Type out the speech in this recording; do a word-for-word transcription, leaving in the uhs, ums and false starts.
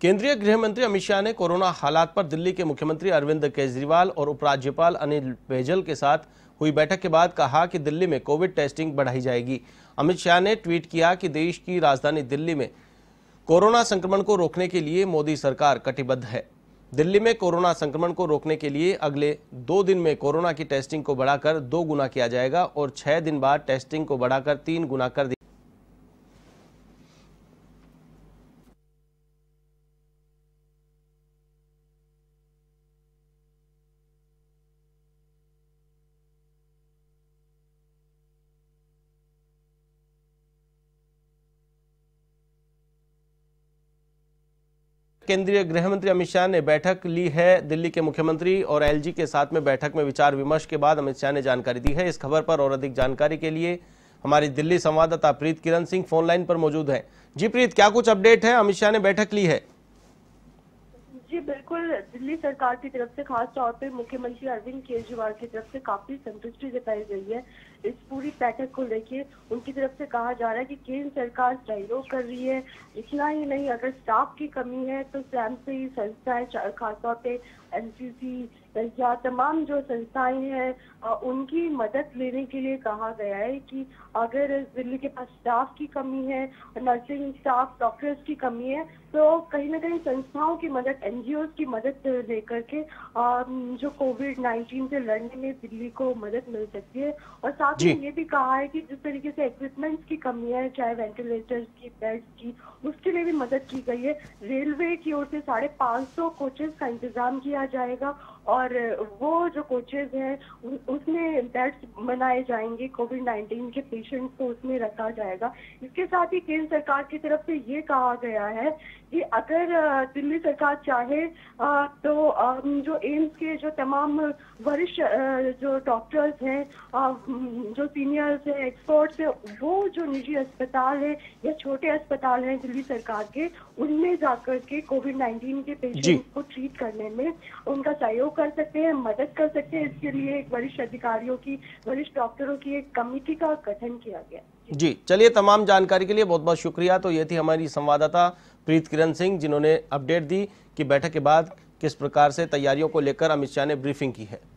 केंद्रीय गृह मंत्री अमित शाह ने कोरोना हालात पर दिल्ली के मुख्यमंत्री अरविंद केजरीवाल और उपराज्यपाल अनिल बैजल के साथ हुई बैठक के बाद कहा कि दिल्ली में कोविड टेस्टिंग बढ़ाई जाएगी। अमित शाह ने ट्वीट किया कि देश की राजधानी दिल्ली में कोरोना संक्रमण को रोकने के लिए मोदी सरकार कटिबद्ध है। दिल्ली में कोरोना संक्रमण को रोकने के लिए अगले दो दिन में कोरोना की टेस्टिंग को बढ़ाकर दो गुना किया जाएगा और छह दिन बाद टेस्टिंग को बढ़ाकर तीन गुना कर दिया। केंद्रीय गृह मंत्री अमित शाह ने बैठक ली है दिल्ली के मुख्यमंत्री और एलजी के साथ में। बैठक में विचार विमर्श के बाद अमित शाह ने जानकारी दी है। इस खबर पर और अधिक जानकारी के लिए हमारी दिल्ली संवाददाता प्रीत किरण सिंह फोन लाइन पर मौजूद है। जी प्रीत, क्या कुछ अपडेट है? अमित शाह ने बैठक ली है। जी बिल्कुल, दिल्ली सरकार की तरफ से खास तौर पे मुख्यमंत्री अरविंद केजरीवाल की तरफ से काफी संतुष्टि जताई गई है। इस पूरी बैठक को लेके उनकी तरफ से कहा जा रहा है कि केंद्र सरकार सहयोग कर रही है। इतना ही नहीं, अगर स्टाफ की कमी है तो स्वयंसेवी संस्थाएं, खासतौर पे एनसीसी या तमाम जो संस्थाएं हैं उनकी मदद लेने के लिए कहा गया है कि अगर दिल्ली के पास स्टाफ की कमी है, नर्सिंग स्टाफ, डॉक्टर्स की कमी है, तो कहीं ना कहीं संस्थाओं की मदद, एनजीओज की मदद लेकर के जो कोविड नाइन्टीन से लड़ने में दिल्ली को मदद मिल सकती है। और साथ ही ये भी कहा है कि जिस तरीके से इक्विपमेंट्स की कमी है, चाहे वेंटिलेटर्स की, बेड्स की, उसके लिए भी मदद की गई है। रेलवे की ओर से साढ़े पाँच सौ कोचेज का इंतजाम किया जाएगा और वो जो कोचेज हैं उसमें बेड्स बनाए जाएंगे, कोविड नाइन्टीन के पेशेंट्स को उसमें रखा जाएगा। इसके साथ ही केंद्र सरकार की तरफ से ये कहा गया है कि अगर दिल्ली सरकार चाहे तो जो एम्स के जो तमाम वरिष्ठ जो डॉक्टर्स हैं, जो सीनियर्स हैं, एक्सपर्ट्स हैं, वो जो निजी अस्पताल है या छोटे अस्पताल हैं दिल्ली सरकार के, उनमें जाकर के कोविड नाइन्टीन के पेशेंट्स को ट्रीट करने में उनका सहयोग कर सकते हैं, मदद कर सकते हैं। इसके लिए एक वरिष्ठ अधिकारियों की, वरिष्ठ डॉक्टरों की एक कमेटी का गठन किया गया। जी चलिए, तमाम जानकारी के लिए बहुत बहुत शुक्रिया। तो ये थी हमारी संवाददाता प्रीत किरण सिंह, जिन्होंने अपडेट दी कि बैठक के बाद किस प्रकार से तैयारियों को लेकर अमित शाह ने ब्रीफिंग की है।